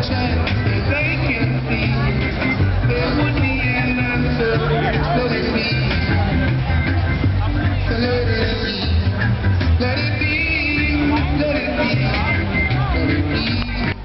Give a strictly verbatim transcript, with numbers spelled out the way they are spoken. Let it be, let it be, let it be.